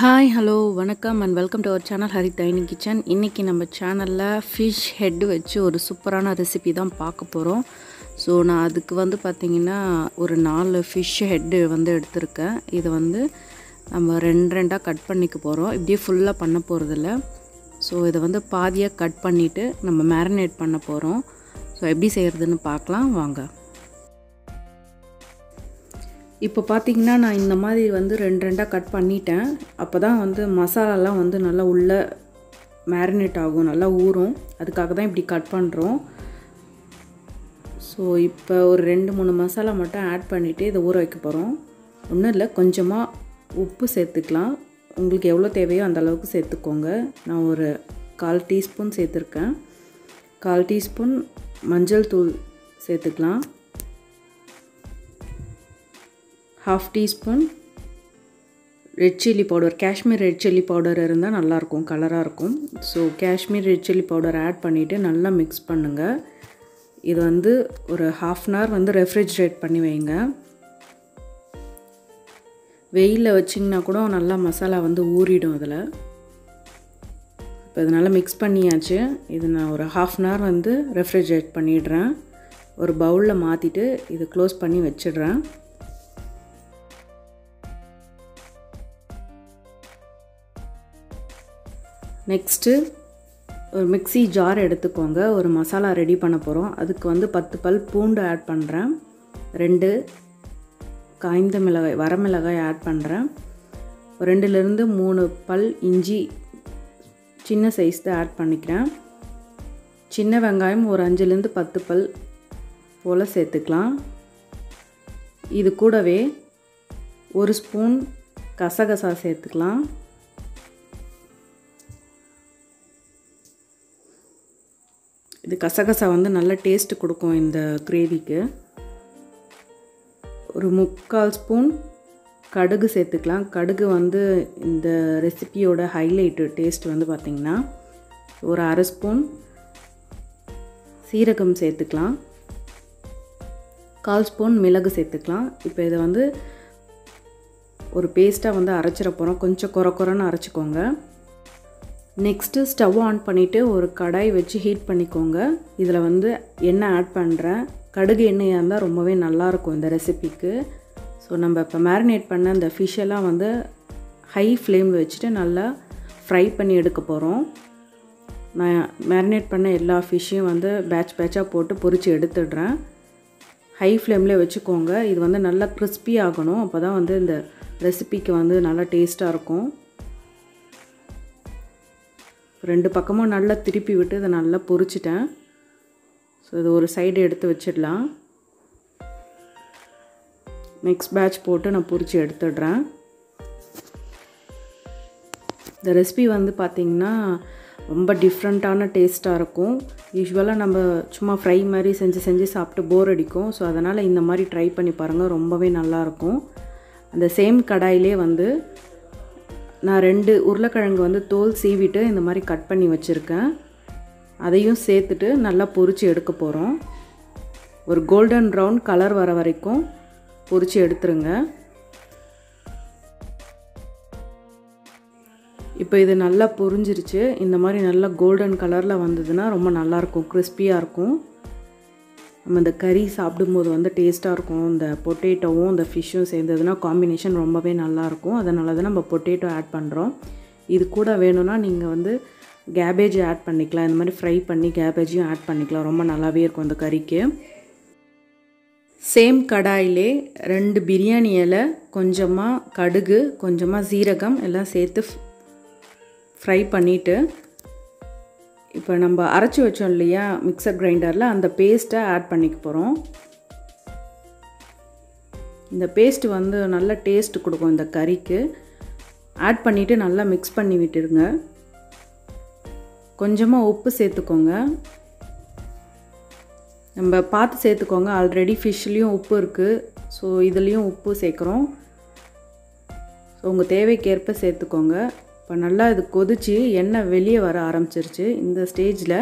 हाय hello वणक्कम and welcome to our channel हरित tiny kitchen. इन्नैक्कि नम्म चैनल फिश हेड वच्चु ओरु सूपराना रेसिपी दान पाक्क पोरोम। सो ना अदुक्कु वंदु पात्तींगन्ना ओरु 4 फिश हेड वंदु एडुत्तिरुक्केन। इदु वंदु नम्म रेंड रेंडा कट पण्णिक्क पोरोम, इप्पडिये फुल्ला पण्ण पोरद इल्ल। सो इदु वंदु पादिया कट पण्णिट्टु नम्म मैरिनेट पण्ण पोरोम। सो एप्पडी सेय्यरदुन्नु पाक्कलाम वांगा। இப்போ பாத்தீங்கன்னா நான் இந்த மாதிரி வந்து ரெண்டு ரெண்டா கட் பண்ணிட்டேன். அப்பதான் வந்து மசாலாலாம் வந்து நல்லா உள்ள மேரினேட் ஆகும், நல்லா ஊறும். அதுக்காக தான் இப்படி கட் பண்றோம். சோ இப்போ ஒரு 2-3 மசாலா மட்டும் ஆட் பண்ணிட்டு இத ஊற வைக்க போறோம். ஒண்ணு இல்ல, கொஞ்சமா உப்பு சேர்த்துக்கலாம். உங்களுக்கு எவ்வளவு தேவையோ அந்த அளவுக்கு சேர்த்துக்கோங்க. நான் ஒரு 1/4 டீஸ்பூன் சேர்த்திருக்கேன். 1/4 டீஸ்பூன் மஞ்சள் தூள் சேர்த்துக்கலாம். 1/2 teaspoon red chilli powder, Kashmir red chilli powder இருந்தா நல்லா இருக்கும், கலரா இருக்கும். So Kashmir red chilli powder add பண்ணிட்டு நல்லா மிக்ஸ் பண்ணுங்க. இது வந்து ஒரு 1/2 hour வந்து ரெஃப்ரிஜரேட் பண்ணி வைங்க. வெயில்ல வச்சீங்கன்னா கூட நல்லா மசாலா வந்து ஊறிடும் அதுல. இப்போ இதனால மிக்ஸ் பண்ணியாச்சு. இது நான் ஒரு 1/2 hour வந்து ரெஃப்ரிஜரேட் பண்ணிடுறேன். ஒரு பவுல்ல மாத்திட்டு இது க்ளோஸ் பண்ணி வெச்சிடுறேன். नेक्स्ट और मिक्सी जार எடுத்துக்கோங்க. ஒரு மசாலா ரெடி பண்ண போறோம். அதுக்கு வந்து 10 பல் பூண்டு ஆட் பண்றேன். 2 காய்ந்த மிளகாய், வரமிளகாய் ஆட் பண்றேன். 2 ல இருந்து 3 பல் இஞ்சி சின்ன சைஸ்ல ஆட் பண்ணிக்கிறேன். சின்ன வெங்காயம் ஒரு 5 ல இருந்து 10 பல் போல சேர்த்துக்கலாம். இது கூடவே 1 ஸ்பூன் கசகசா சேர்த்துக்கலாம். இது கசகசா வந்து நல்ல டேஸ்ட் கொடுக்கும் இந்த கிரேவிக்கு. ஒரு 3/4 ஸ்பூன் கடுகு சேர்த்துக்கலாம். கடுகு வந்து இந்த ரெசிபியோட ஹைலைட் டேஸ்ட் வந்து பாத்தீங்கன்னா. ஒரு 1/2 ஸ்பூன் சீரகம் சேர்த்துக்கலாம். 1/4 ஸ்பூன் மிளகு சேர்த்துக்கலாம். இப்போ இத வந்து ஒரு பேஸ்டா வந்து அரைச்சிர போறோம். கொஞ்சம் கொரகொரன்னு அரைச்சுக்கோங்க. नेक्स्ट स्टव ऑन பண்ணிட்டு ஒரு கடாய் வச்சு ஹீட் பண்ணிக்கோங்க. இதுல வந்து எண்ணெய் ஆட் பண்றேன். கடுகு எண்ணெயா இருந்தா ரொம்பவே நல்லா இருக்கும் இந்த ரெசிபிக்கு. சோ நம்ம இப்ப மேரினேட் பண்ண அந்த fish எல்லாம் வந்து ஹை फ्लेம்ல வச்சிட்டு நல்லா ஃப்ரை பண்ணி எடுக்க போறோம். நான் மேரினேட் பண்ண எல்லா fish-யும் வந்து batch batch-ஆ போட்டு பொரிச்சு எடுத்துடுறேன். ஹை फ्लेம்ல வெச்சுக்கோங்க. இது வந்து நல்லா crispy ஆகணும். அப்பதான் வந்து இந்த ரெசிபிக்கு வந்து நல்லா டேஸ்டா இருக்கும். ரெண்டு பக்கமும் நல்லா திருப்பி விட்டு இத நல்லா பொரிச்சிட்டேன். சோ இது ஒரு சைடு எடுத்து வச்சிடலாம். நெக்ஸ்ட் பேட்ச் போட்டு நான் பொரிச்சு எடுத்துடுறேன். இந்த ரெசிபி வந்து பாத்தீங்கன்னா ரொம்ப டிஃபரண்டான டேஸ்டா இருக்கும். யூசுவலா நம்ம சும்மா ஃப்ரை மாதிரி செஞ்சு செஞ்சு சாப்பிட்டு போர் அடிக்கும். சோ அதனால இந்த மாதிரி ட்ரை பண்ணி பாருங்க, ரொம்பவே நல்லா இருக்கும். அந்த சேம் கடாயிலே வந்து நான் 2 உருளைக்கிழங்கு வந்து தோல் சீவிட்டு இந்த மாதிரி கட் பண்ணி வச்சிருக்கேன். அதையும் சேர்த்துட்டு நல்லா பொரிச்சு எடுக்க போறோம். ஒரு கோல்டன் ब्राउन கலர் வர வரைக்கும் பொரிச்சு எடுத்துருங்க. இப்போ இது நல்லா பொரிஞ்சிருச்சு. இந்த மாதிரி நல்லா கோல்டன் கலர்ல வந்ததுனா ரொம்ப நல்லா இருக்கும், கிறிஸ்பியா இருக்கும். நம்ம இந்த கறி சாப்பிடும்போது வந்து டேஸ்டா இருக்கும். இந்த பொட்டேட்டோவும் இந்த ஃபிஷ்ஷும் சேர்ந்ததுனா காம்பினேஷன் ரொம்பவே நல்லா இருக்கும். அதனால தான் நம்ம பொட்டேட்டோ ஆட் பண்றோம். இது கூட வேணும்னா நீங்க வந்து கேபேஜ் ஆட் பண்ணிக்கலாம். இந்த மாதிரி ஃப்ரை பண்ணி கேபேஜையும் ஆட் பண்ணிக்கலாம். ரொம்ப நல்லாவே இருக்கும் இந்த கறிக்கு. சேம் கடாயிலே 2 பிரியாணி இலை, கொஞ்சமா கடுகு, கொஞ்சமா சீரகம் எல்லாம் சேர்த்து ஃப்ரை பண்ணிட்டு இப்போ நம்ம அரைச்சு வச்சோம் இல்லையா மிக்ஸர் கிரைண்டர்ல, அந்த பேஸ்ட்டை ஆட் பண்ணிக்க போறோம். இந்த பேஸ்ட் வந்து நல்ல டேஸ்ட் கொடுக்கும் இந்த கறிக்கு. ஆட் பண்ணிட்டு நல்லா மிக்ஸ் பண்ணி விட்டுருங்க. கொஞ்சமா உப்பு சேர்த்துக்கோங்க. நம்ம பார்த்து சேர்த்துக்கோங்க. ஆல்ரெடி ஃபிஷ்லயும் உப்பு இருக்கு. சோ இதுலயும் உப்பு சேர்க்கறோம். சோ உங்க தேவைக்கேற்ப சேர்த்துக்கோங்க. இப்போ நல்லா இது கொதிச்சு எண்ணெய் வெளியே வர ஆரம்பிச்சிருச்சு. இந்த ஸ்டேஜில்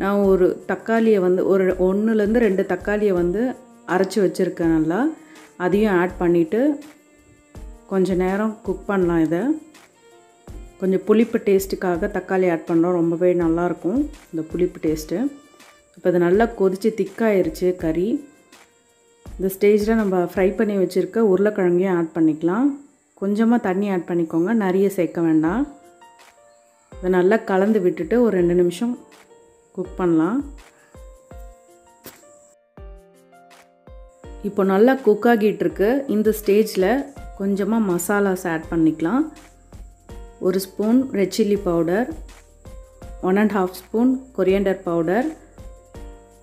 நான் ஒரு தக்காளியை வந்து ஒரு 1-2 தக்காளியை வந்து அரைச்சி வச்சுருக்கேன். நல்லா அதையும் ஆட் பண்ணிவிட்டு கொஞ்சம் நேரம் குக் பண்ணலாம் இதை. கொஞ்சம் புளிப்பு டேஸ்ட்டுக்காக தக்காளி ஆட் பண்ணுறோம். ரொம்பவே நல்லாயிருக்கும் இந்த புளிப்பு டேஸ்ட்டு. இப்போ இது நல்லா கொதித்து திக்காயிருச்சு கறி. இந்த ஸ்டேஜில் நம்ம ஃப்ரை பண்ணி வச்சுருக்க உருளைக்கிழங்கையும் ஆட் பண்ணிக்கலாம். கொஞ்சமாக தண்ணி ஆட் பண்ணிக்கோங்க, நிறைய சேர்க்க வேண்டாம். இதை நல்லா கலந்து விட்டுட்டு ஒரு 2 நிமிஷம் குக் பண்ணலாம். இப்போ நல்லா குக் ஆகிட்டுருக்கு. இந்த ஸ்டேஜில் கொஞ்சமாக மசாலாஸ் ஆட் பண்ணிக்கலாம். 1 spoon red chilli powder, 1½ spoon coriander powder,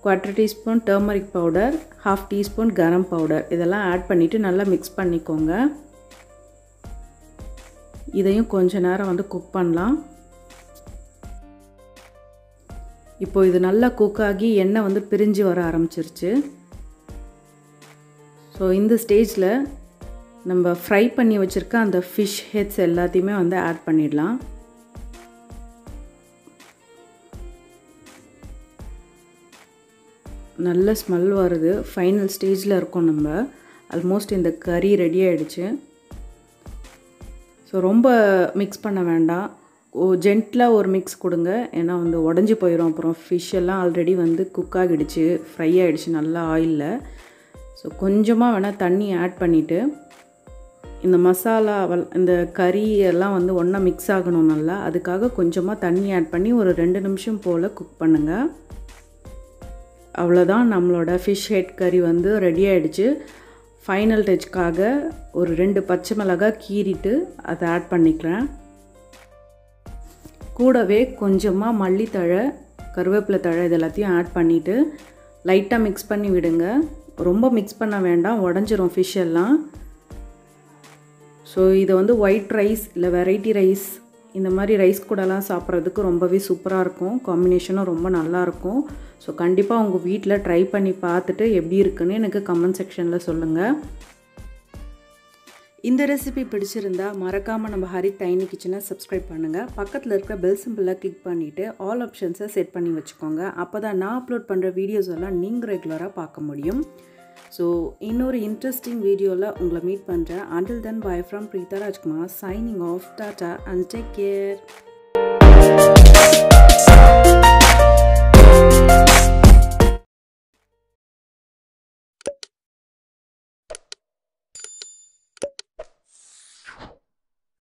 1/4 teaspoon turmeric powder, 1/2 teaspoon garam powder இதெல்லாம் ஆட் பண்ணிவிட்டு நல்லா மிக்ஸ் பண்ணிக்கோங்க. இதையும் கொஞ்சம் நேரம் குக் பண்ணலாம். இப்போது இது நல்லா குக் ஆகி எண்ணெய் பிரிஞ்சு வர ஆரம்பிச்சிருச்சு. ஸோ இந்த ஸ்டேஜில் நம்ம ஃப்ரை பண்ணி வச்சுருக்க அந்த ஃபிஷ் ஹெட்ஸ் எல்லாத்தையுமே ஆட் பண்ணிடலாம். நல்ல ஸ்மெல் வருது. ஃபைனல் ஸ்டேஜில் இருக்கோம் நம்ம. ஆல்மோஸ்ட் இந்த கறி ரெடி ஆகிடுச்சு. ஸோ ரொம்ப மிக்ஸ் பண்ண வேண்டாம், ஜென்டிலாக ஒரு மிக்ஸ் கொடுங்க. ஏன்னா உடஞ்சி போயிடும். அப்புறம் ஃபிஷ் எல்லாம் ஆல்ரெடி குக் ஆகிடுச்சு, ஃப்ரை ஆகிடுச்சு நல்லா ஆயிலில். ஸோ கொஞ்சமாக வேணால் தண்ணி ஆட் பண்ணிவிட்டு இந்த மசாலா இந்த கறி எல்லாம் ஒன்றா மிக்ஸ் ஆகணும் நல்லா. அதுக்காக கொஞ்சமாக தண்ணி ஆட் பண்ணி ஒரு 2 நிமிஷம் போல் குக் பண்ணுங்கள். அவ்வளோதான், நம்மளோட ஃபிஷ் ஹெட் கறி ரெடி ஆகிடுச்சு. ஃபைனல் டச்சுக்காக ஒரு 2 பச்சை மிளகாய் கீறிட்டு அதை ஆட் பண்ணிக்கிறேன். கூடவே கொஞ்சமாக மல்லித்தழை, கருவேப்பிலை தழை இதெல்லாத்தையும் ஆட் பண்ணிவிட்டு லைட்டாக மிக்ஸ் பண்ணி விடுங்க. ரொம்ப மிக்ஸ் பண்ண வேண்டாம், உடஞ்சிரும் ஃபிஷ் எல்லாம். ஸோ இதை ஒயிட் ரைஸ் இல்லை வெரைட்டி ரைஸ் இந்த மாதிரி ரைஸ் கூடலாம் சாப்பிட்றதுக்கு ரொம்பவே சூப்பராக இருக்கும். காம்பினேஷனும் ரொம்ப நல்லாயிருக்கும். ஸோ கண்டிப்பாக உங்கள் வீட்டில் ட்ரை பண்ணி பார்த்துட்டு எப்படி இருக்குன்னு எனக்கு கமெண்ட் செக்ஷனில் சொல்லுங்கள். இந்த ரெசிபி பிடிச்சிருந்தா மறக்காமல் நம்ம ஹரித் டைனி கிச்சனை சப்ஸ்கிரைப் பண்ணுங்கள். பக்கத்தில் இருக்கிற பெல் சிம்பிளை கிளிக் பண்ணிவிட்டு ஆல் ஆப்ஷன்ஸை செட் பண்ணி வச்சுக்கோங்க. அப்போ தான் நான் அப்லோட் பண்ணுற வீடியோஸ் எல்லாம் நீங்கள் ரெகுலராக பார்க்க முடியும். ஸோ இன்னொரு இன்ட்ரெஸ்டிங் வீடியோவில் உங்களை மீட் பண்ணுறேன். Until then bye from Preetha Rajkumar, signing off. Tata and take care.